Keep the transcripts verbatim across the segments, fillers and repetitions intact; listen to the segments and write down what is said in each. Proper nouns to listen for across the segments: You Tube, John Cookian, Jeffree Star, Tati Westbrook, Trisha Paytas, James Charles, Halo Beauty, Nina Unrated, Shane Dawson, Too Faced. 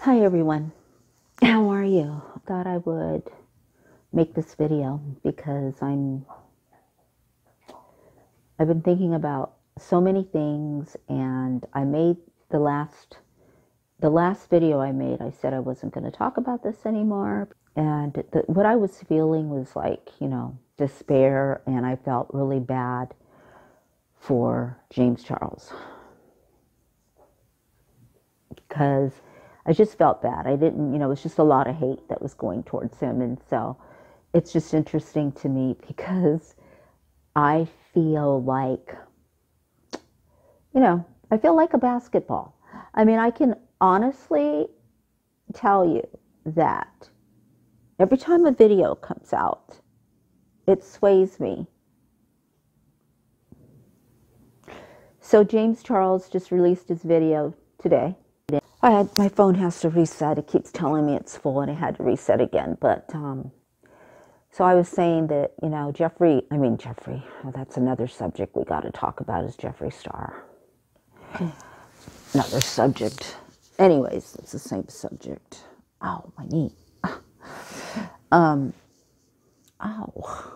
Hi everyone, how are you? Thought I would make this video because I'm I've been thinking about so many things, and I made the last the last video I made, I said I wasn't going to talk about this anymore, and the, what I was feeling was like, you know, despair, and I felt really bad for James Charles because I just felt bad. I didn't, you know, it's just a lot of hate that was going towards him. And so it's just interesting to me because I feel like, you know, I feel like a basketball. I mean, I can honestly tell you that every time a video comes out, it sways me. So James Charles just released his video today. I had, my phone has to reset. It keeps telling me it's full and it had to reset again. But, um, so I was saying that, you know, Jeffree, I mean, Jeffree, well, that's another subject we got to talk about is Jeffree Star. Another subject. Anyways, it's the same subject. Ow, my knee. um, ow.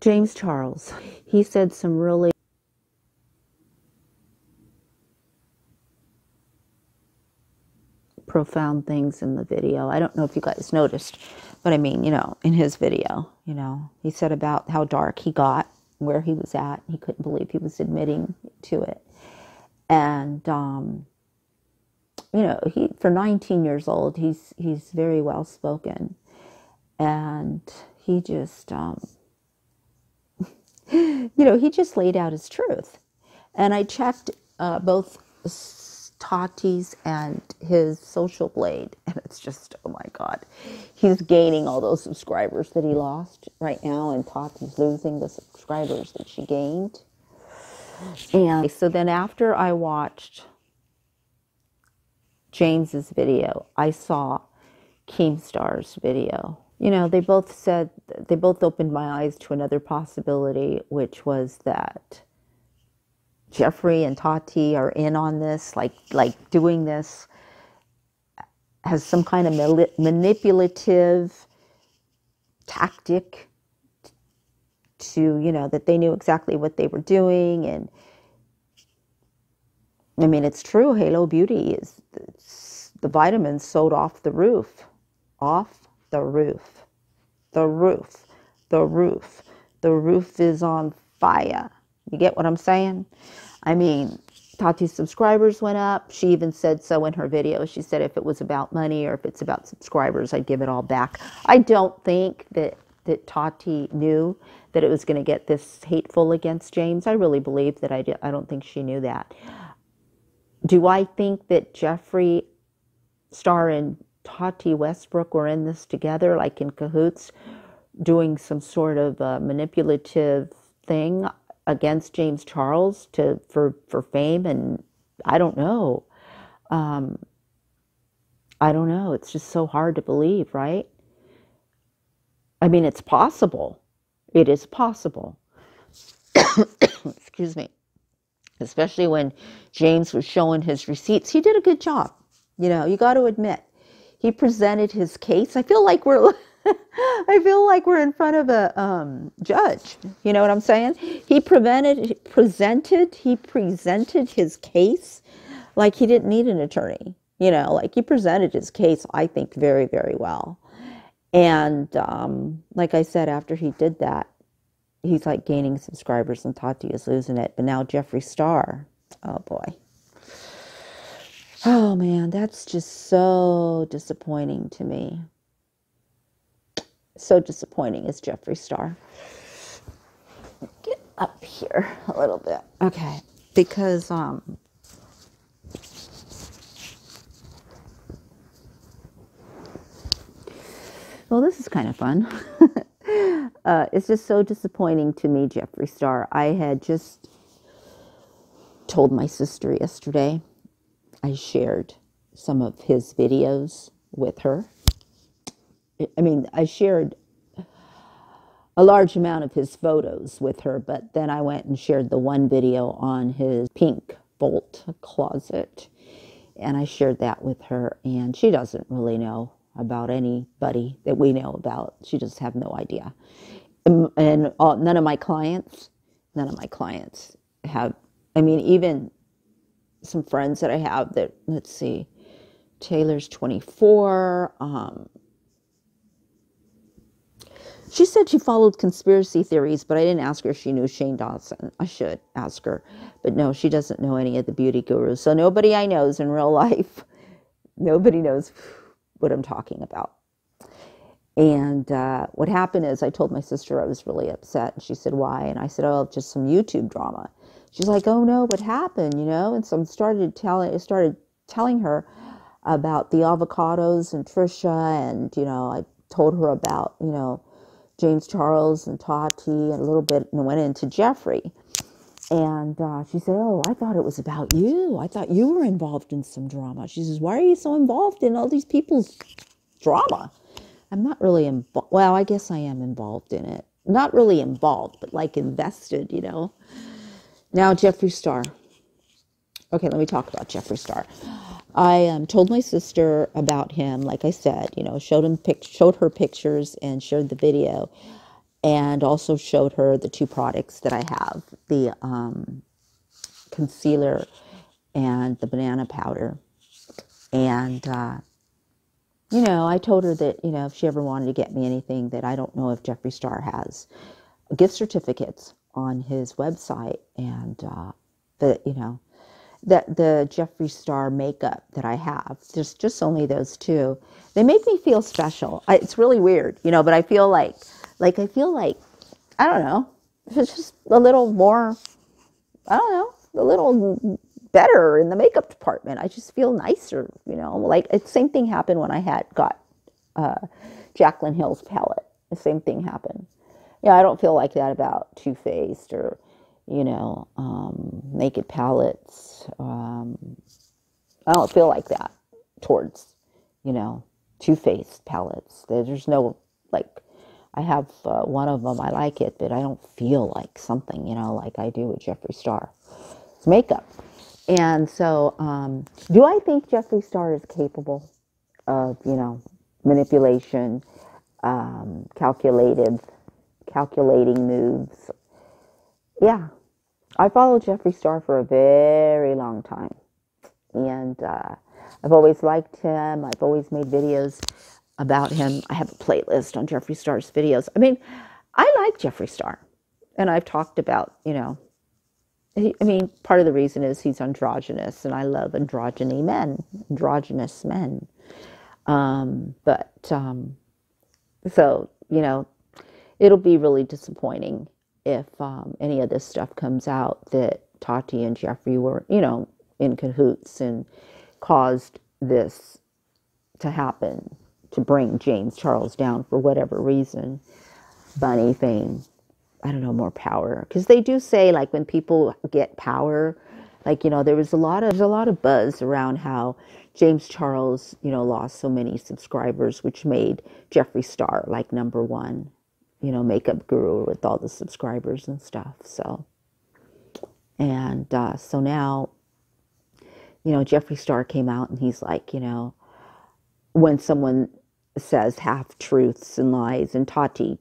James Charles, he said some really profound things in the video. I don't know if you guys noticed, but I mean, you know, in his video, you know, he said about how dark he got, where he was at. He couldn't believe he was admitting to it. And, um, you know, he, for nineteen years old, he's, he's very well spoken, and he just, um, you know, he just laid out his truth. And I checked uh, both Tati's and his Social Blade, and it's just, oh my God, he's gaining all those subscribers that he lost right now, and Tati's losing the subscribers that she gained. And so then after I watched James's video, I saw Keemstar's video. You know, they both said, they both opened my eyes to another possibility, which was that Jeffree and Tati are in on this, like, like doing this has some kind of manipulative tactic to, you know, that they knew exactly what they were doing. And I mean, it's true. Halo Beauty is, it's, the vitamins sold off the roof, off the roof, the roof, the roof, the roof is on fire. You get what I'm saying? I mean, Tati's subscribers went up. She even said so in her video. She said if it was about money or if it's about subscribers, I'd give it all back. I don't think that, that Tati knew that it was going to get this hateful against James. I really believe that I, do, I don't think she knew that. Do I think that Jeffree Star and Tati Westbrook were in this together, like in cahoots, doing some sort of uh, manipulative thing against James Charles to for for fame? And I don't know. Um, I don't know. It's just so hard to believe, right? I mean, it's possible. It is possible. Excuse me. Especially when James was showing his receipts, he did a good job. You know, you got to admit. He presented his case. I feel like we're, I feel like we're in front of a um, judge. You know what I'm saying? He prevented, presented, he presented his case like he didn't need an attorney. You know, like he presented his case, I think, very, very well. And um, like I said, after he did that, he's like gaining subscribers and Tati is losing it. But now Jeffree Star, oh boy. Oh man, that's just so disappointing to me. So disappointing is Jeffree Star. Get up here a little bit. Okay, because um well, this is kind of fun. uh it's just so disappointing to me, Jeffree Star. I had just told my sister yesterday. I shared some of his videos with her. I mean, I shared a large amount of his photos with her, but then I went and shared the one video on his pink Bolt closet, and I shared that with her, and she doesn't really know about anybody that we know about. She just have no idea. And, and all, none of my clients, none of my clients have, I mean, even some friends that I have that, let's see, Taylor's twenty-four. Um, she said she followed conspiracy theories, but I didn't ask her if she knew Shane Dawson. I should ask her. But no, she doesn't know any of the beauty gurus. So nobody I know is in real life. Nobody knows what I'm talking about. And uh, what happened is I told my sister I was really upset. And she said, why? And I said, oh, just some YouTube drama. She's like, oh, no, what happened, you know? And so I started, tell- started telling her about the avocados and Trisha, and, you know, I told her about, you know, James Charles and Tati and a little bit, and went into Jeffree. And uh, she said, oh, I thought it was about you. I thought you were involved in some drama. She says, why are you so involved in all these people's drama? I'm not really involved. Well, I guess I am involved in it. Not really involved, but like invested, you know. Now, Jeffree Star. Okay, let me talk about Jeffree Star. I um, told my sister about him, like I said, you know, showed him pic showed her pictures and shared the video, and also showed her the two products that I have, the um, concealer and the banana powder. And, uh, you know, I told her that, you know, if she ever wanted to get me anything, that I don't know if Jeffree Star has gift certificates on his website, and uh, that, you know, that the Jeffree Star makeup that I have, there's just only those two. They make me feel special. I, it's really weird, you know, but I feel like, like, I feel like, I don't know, it's just a little more, I don't know, a little better in the makeup department. I just feel nicer, you know, like, the same thing happened when I had got uh, Jaclyn Hill's palette. The same thing happened. Yeah, I don't feel like that about Too Faced or, you know, um, Naked Palettes. Um, I don't feel like that towards, you know, Too Faced palettes. There's no, like, I have uh, one of them, I like it, but I don't feel like something, you know, like I do with Jeffree Star. It's makeup. And so, um, do I think Jeffree Star is capable of, you know, manipulation, um, calculative, calculating moves? Yeah, I followed Jeffree Star for a very long time, and uh, I've always liked him. I've always made videos about him. I have a playlist on Jeffree Star's videos. I mean, I like Jeffree Star, and I've talked about, you know, he, I mean, part of the reason is he's androgynous, and I love androgyny men, androgynous men. Um, but um, so, you know, it'll be really disappointing if um, any of this stuff comes out that Tati and Jeffree were, you know, in cahoots and caused this to happen, to bring James Charles down for whatever reason. Bunny thing. I don't know, more power. Because they do say, like, when people get power, like, you know, there was a lot of, there's a lot of buzz around how James Charles, you know, lost so many subscribers, which made Jeffree Star, like, number one, you know, makeup guru with all the subscribers and stuff. So, and uh, so now, you know, Jeffree Star came out and he's like, you know, when someone says half-truths and lies, and Tati,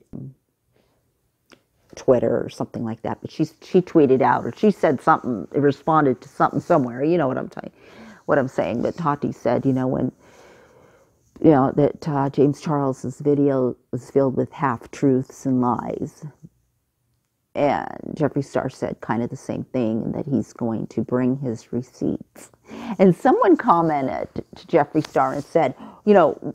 Twitter or something like that, but she, she tweeted out, or she said something, responded to something somewhere, you know what I'm telling, what I'm saying, but Tati said, you know, when, you know, that uh, James Charles's video was filled with half-truths and lies. And Jeffree Star said kind of the same thing, and that he's going to bring his receipts. And someone commented to Jeffree Star and said, you know,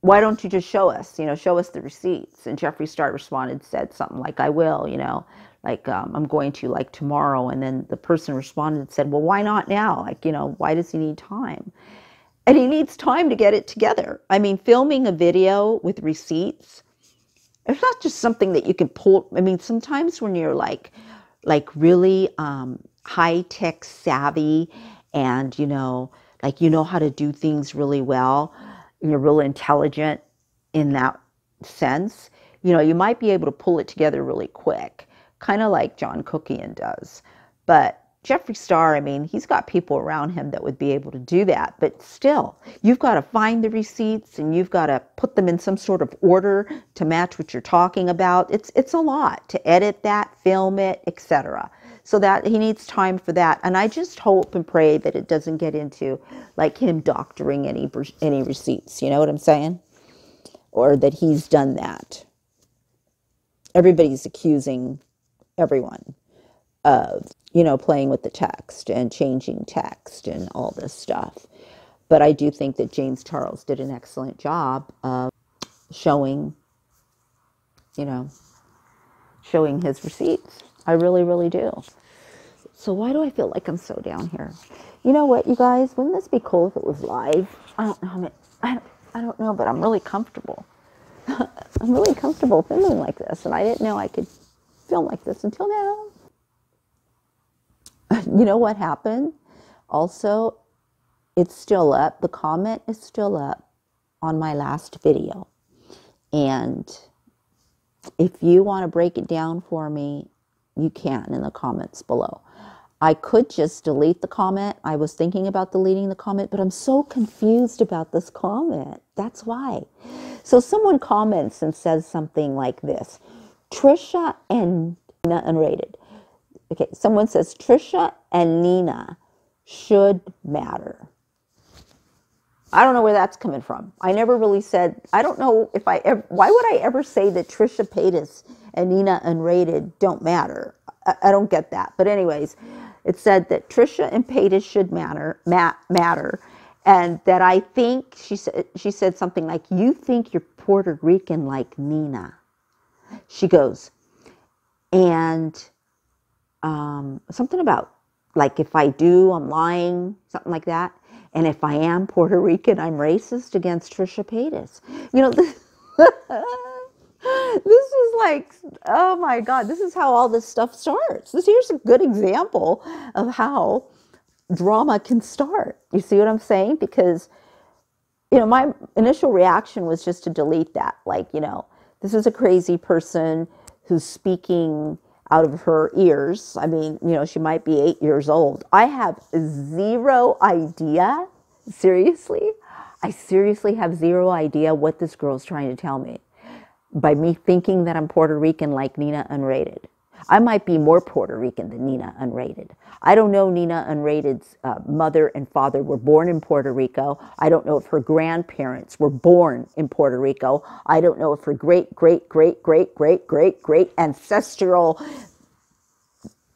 why don't you just show us, you know, show us the receipts? And Jeffree Star responded, said something like, I will, you know, like, um, I'm going to, like, tomorrow. And then the person responded and said, well, why not now? Like, you know, why does he need time? And he needs time to get it together. I mean, filming a video with receipts, it's not just something that you can pull. I mean, sometimes when you're like, like really um, high-tech savvy, and, you know, like, you know how to do things really well, and you're real intelligent in that sense, you know, you might be able to pull it together really quick, kind of like John Cookian does. But Jeffree Star, I mean, he's got people around him that would be able to do that. But still, you've got to find the receipts and you've got to put them in some sort of order to match what you're talking about. It's it's a lot to edit that, film it, et cetera. So that he needs time for that. And I just hope and pray that it doesn't get into like him doctoring any any receipts. You know what I'm saying? Or that he's done that. Everybody's accusing everyone of, you know, playing with the text and changing text and all this stuff. But I do think that James Charles did an excellent job of showing, you know, showing his receipts. I really, really do. So why do I feel like I'm so down here? You know what, you guys? Wouldn't this be cool if it was live? I don't know. I mean, I don't, I don't know, but I'm really comfortable. I'm really comfortable filming like this, and I didn't know I could film like this until now. You know what happened? Also, it's still up. The comment is still up on my last video. And if you want to break it down for me, you can in the comments below. I could just delete the comment. I was thinking about deleting the comment, but I'm so confused about this comment. That's why. So someone comments and says something like this. Trisha and Nina Unrated. Okay, someone says Trisha and Nina should matter. I don't know where that's coming from. I never really said, I don't know if I ever, why would I ever say that Trisha Paytas and Nina Unrated don't matter? I, I don't get that. But anyways, it said that Trisha and Paytas should matter, ma matter. And that I think, she said, she said something like, you think you're Puerto Rican like Nina. She goes, and um, something about, like, if I do, I'm lying, something like that. And if I am Puerto Rican, I'm racist against Trisha Paytas. You know, this, this is like, oh my God, this is how all this stuff starts. This here's a good example of how drama can start. You see what I'm saying? Because, you know, my initial reaction was just to delete that. Like, you know, this is a crazy person who's speaking out of her ears. I mean, you know, she might be eight years old. I have zero idea. Seriously, I seriously have zero idea what this girl's trying to tell me by me thinking that I'm Puerto Rican like Nina Unrated. I might be more Puerto Rican than Nina Unrated. I don't know Nina Unrated's uh, mother and father were born in Puerto Rico. I don't know if her grandparents were born in Puerto Rico. I don't know if her great, great, great, great, great, great, great ancestral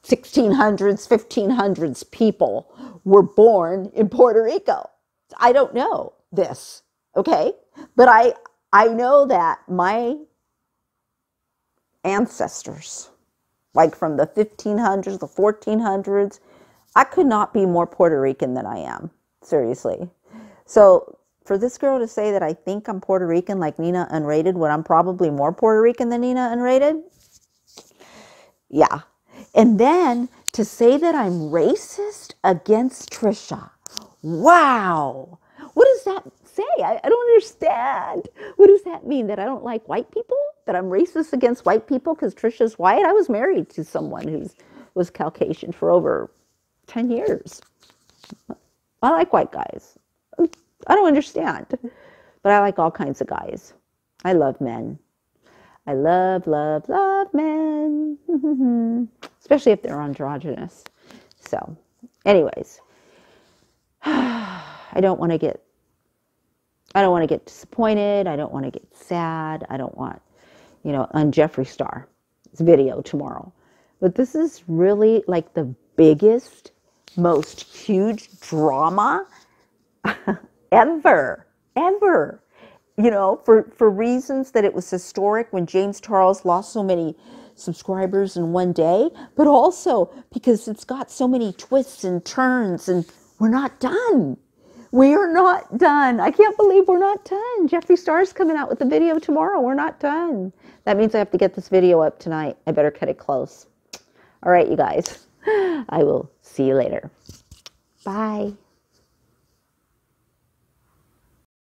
sixteen hundreds, fifteen hundreds people were born in Puerto Rico. I don't know this, okay? But I, I know that my ancestors, like from the fifteen hundreds, the fourteen hundreds, I could not be more Puerto Rican than I am, seriously. So for this girl to say that I think I'm Puerto Rican like Nina Unrated, when I'm probably more Puerto Rican than Nina Unrated, yeah. And then to say that I'm racist against Trisha, wow. What does that say? I, I don't understand. What does that mean? That I don't like white people? That I'm racist against white people because Trisha's white? I was married to someone who was Caucasian for over ten years. I like white guys. I don't understand. But I like all kinds of guys. I love men. I love, love, love men. Especially if they're androgynous. So, anyways. I don't want to get I don't want to get disappointed. I don't want to get sad. I don't want, you know, on Jeffree Star's video tomorrow. But this is really like the biggest, most huge drama ever, ever. You know, for, for reasons that it was historic when James Charles lost so many subscribers in one day, but also because it's got so many twists and turns and we're not done. We are not done. I can't believe we're not done. Jeffree Star's coming out with the video tomorrow. We're not done. That means I have to get this video up tonight. I better cut it close. All right, you guys. I will see you later. Bye.